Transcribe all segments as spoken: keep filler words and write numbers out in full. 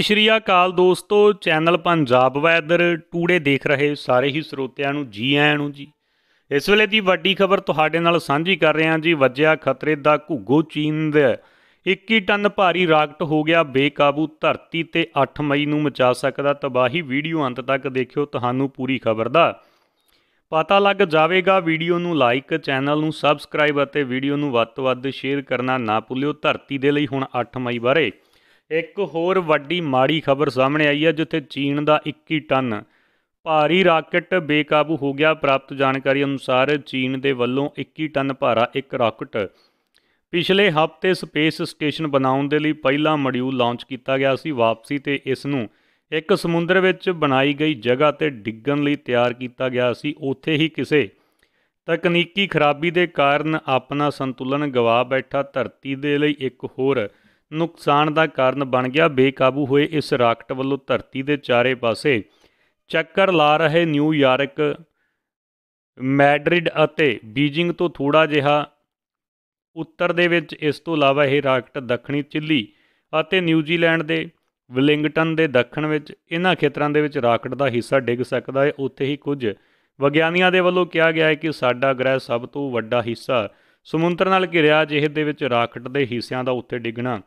सत श्री अकाल दोस्तों, चैनल पंजाब वैदर टूडे देख रहे सारे ही ਸਰੋਤਿਆਂ ਨੂੰ जी आया ਨੂੰ जी। इस ਵੇਲੇ ਦੀ ਵੱਡੀ खबर ਤੁਹਾਡੇ ਨਾਲ ਸਾਂਝੀ ਕਰ ਰਹੇ ਹਾਂ जी। ਵੱਜਿਆ ਖਤਰੇ ਦਾ ਘੁੱਗੋ, चीन ਦੇ इक्की टन भारी ਰਾਕਟ हो गया बेकाबू, धरती ਤੇ अठ मई ਨੂੰ ਮਚਾ ਸਕਦਾ ਤਬਾही। वीडियो अंत तक देखियो, ਤੁਹਾਨੂੰ पूरी खबर ਦਾ ਪਤਾ ਲੱਗ ਜਾਵੇਗਾ। वीडियो ਨੂੰ लाइक, चैनल ਨੂੰ ਸਬਸਕ੍ਰਾਈਬ ਅਤੇ वीडियो ਨੂੰ ਵੱਧ ਤੋਂ ਵੱਧ ਸ਼ੇਅਰ ਕਰਨਾ ਨਾ ਭੁੱਲਿਓ। ਧਰਤੀ ਦੇ ਲਈ ਹੁਣ अठ मई ਬਾਰੇ एक होर वड्डी माड़ी खबर सामने आई है, जिथे चीन का इक्की टन भारी राकेट बेकाबू हो गया। प्राप्त जानकारी अनुसार चीन के वलों इक्की टन भारा एक राकेट पिछले हफ्ते स्पेस स्टेशन बनाने के लिए पहला मॉड्यूल लॉन्च किया गया सी। वापसी ते इसनूं एक समुद्र विच बनाई गई जगह ते डिगण लई तैयार किया गया सी। उत्थे ही किसी तकनीकी खराबी के कारण अपना संतुलन गवा बैठा, धरती के लिए एक होर नुकसान का कारण बन गया। बेकाबू हुए इस राकेट वालों धरती के चारे पासे चक्कर ला रहे न्यूयॉर्क, मैड्रिड अते बीजिंग तो थोड़ा जिहा उत्तर दे विच। इस तो इलावा यह राकेट दक्षिणी चिली अते न्यूजीलैंड के विलिंगटन के दक्षिण विच इन्हां खेत्रां दे विच राकेट का हिस्सा डिग सकता है। उत्थे ही कुछ विग्यानियां दे वलों कहा गया है कि साडा ग्रह सब तो वड्डा हिस्सा समुद्र नाल घिरिया, जिहदे विच राकेट के हिस्सों का उत्थे डिगना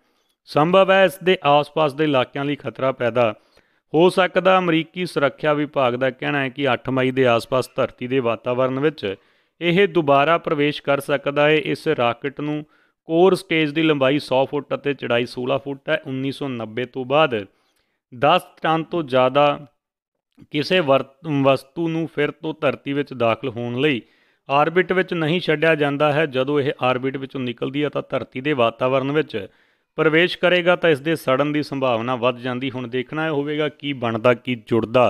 संभव है। इस दे आस पास के इलाकों लिए खतरा पैदा हो सकता। अमरीकी सुरक्षा विभाग का कहना है कि अठ मई के आस पास धरती के वातावरण विच यह दोबारा प्रवेश कर सकता है। इस राकेट नूं कोर स्टेज की लंबाई सौ फुट अते चढ़ाई सोलह फुट है। उन्नीस सौ नब्बे तो बाद दस टन तो ज़्यादा किसी वर वस्तु नूं फिर तो धरती विच दाखल होने लई आर्बिट विच नहीं छड्डिया जांदा है। जदों यह आर्बिट विचों निकलदी है तां धरती के वातावरण विच प्रवेश करेगा, तो इसके सड़न की संभावना वध जांदी। हुण देखना होवेगा की बनदा की जुड़दा।